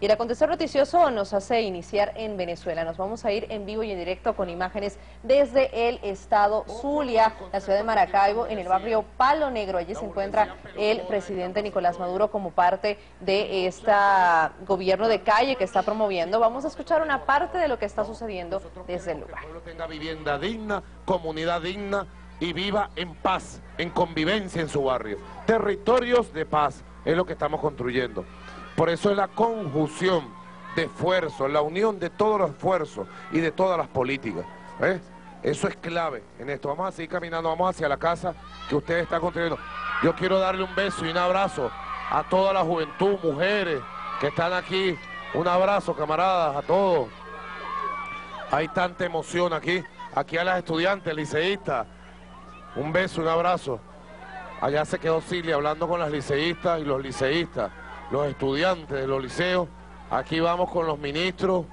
Y el acontecer noticioso nos hace iniciar en Venezuela. Nos vamos a ir en vivo y en directo con imágenes desde el estado Zulia, la ciudad de Maracaibo, en el barrio Palo Negro. Allí se encuentra el presidente Nicolás Maduro como parte de este gobierno de calle que está promoviendo. Vamos a escuchar una parte de lo que está sucediendo desde el lugar. Que el pueblo tenga vivienda digna, comunidad digna y viva en paz, en convivencia en su barrio. Territorios de paz es lo que estamos construyendo. Por eso es la conjunción de esfuerzos, la unión de todos los esfuerzos y de todas las políticas. ¿Eh? Eso es clave en esto. Vamos a seguir caminando, vamos hacia la casa que ustedes están construyendo. Yo quiero darle un beso y un abrazo a toda la juventud, mujeres que están aquí. Un abrazo, camaradas, a todos. Hay tanta emoción aquí. Aquí a las estudiantes, liceístas. Un beso, un abrazo. Allá se quedó Cilia hablando con las liceístas y los liceístas. Los estudiantes de los liceos, aquí vamos con los ministros,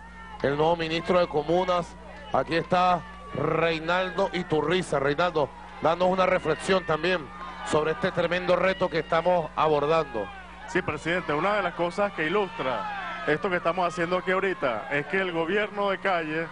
el nuevo ministro de Comunas, aquí está Reinaldo Iturriza. Reinaldo, danos una reflexión también sobre este tremendo reto que estamos abordando. Sí, presidente, una de las cosas que ilustra esto que estamos haciendo aquí ahorita es que el gobierno de calle...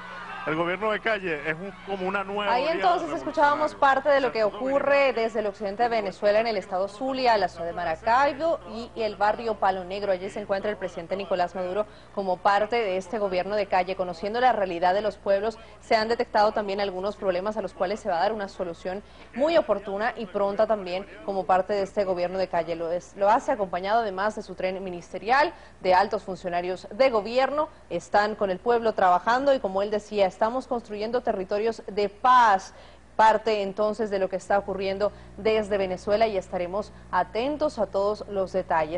El gobierno de calle es como una nueva... Ahí entonces escuchábamos parte de lo que ocurre desde el occidente de Venezuela en el estado Zulia, la ciudad de Maracaibo y el barrio Palo Negro. Allí se encuentra el presidente Nicolás Maduro como parte de este gobierno de calle. Conociendo la realidad de los pueblos, se han detectado también algunos problemas a los cuales se va a dar una solución muy oportuna y pronta también como parte de este gobierno de calle. Lo hace acompañado además de su tren ministerial, de altos funcionarios de gobierno. Están con el pueblo trabajando y, como él decía, estamos construyendo territorios de paz, parte entonces de lo que está ocurriendo desde Venezuela, y estaremos atentos a todos los detalles.